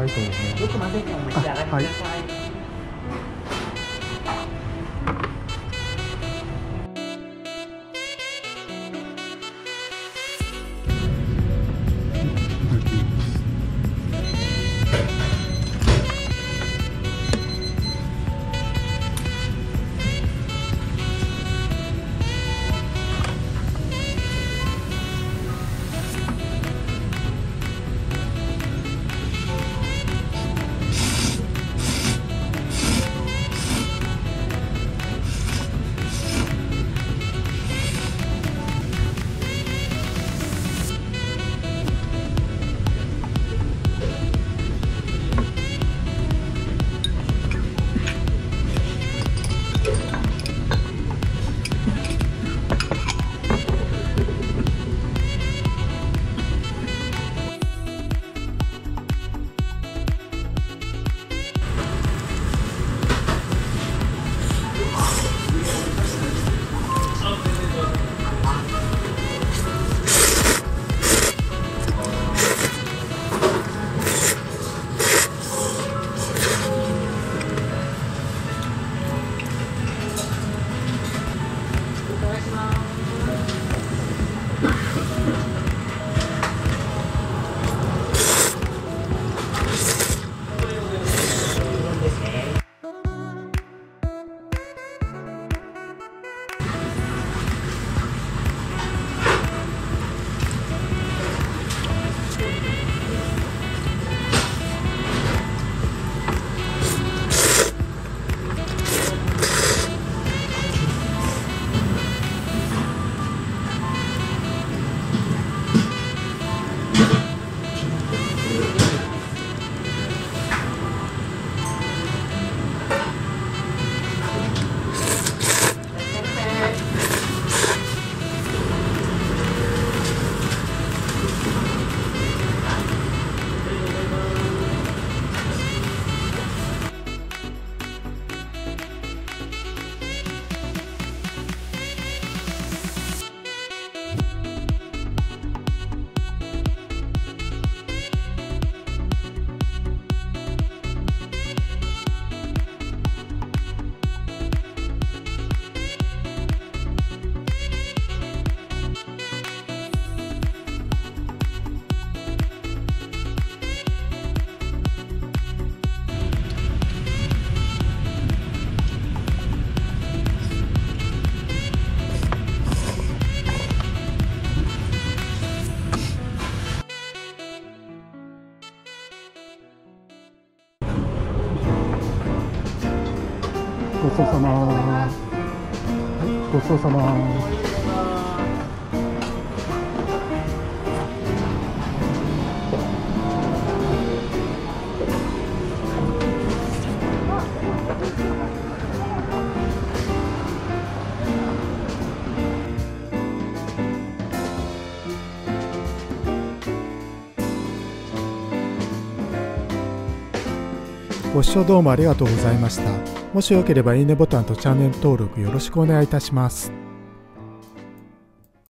はい、そうですね。よく混ぜてお召し上がりください。はい。ごちそうさま。はい、ごちそうさま。ご視聴どうもありがとうございました。もしよければいいねボタンとチャンネル登録よろしくお願いいたします。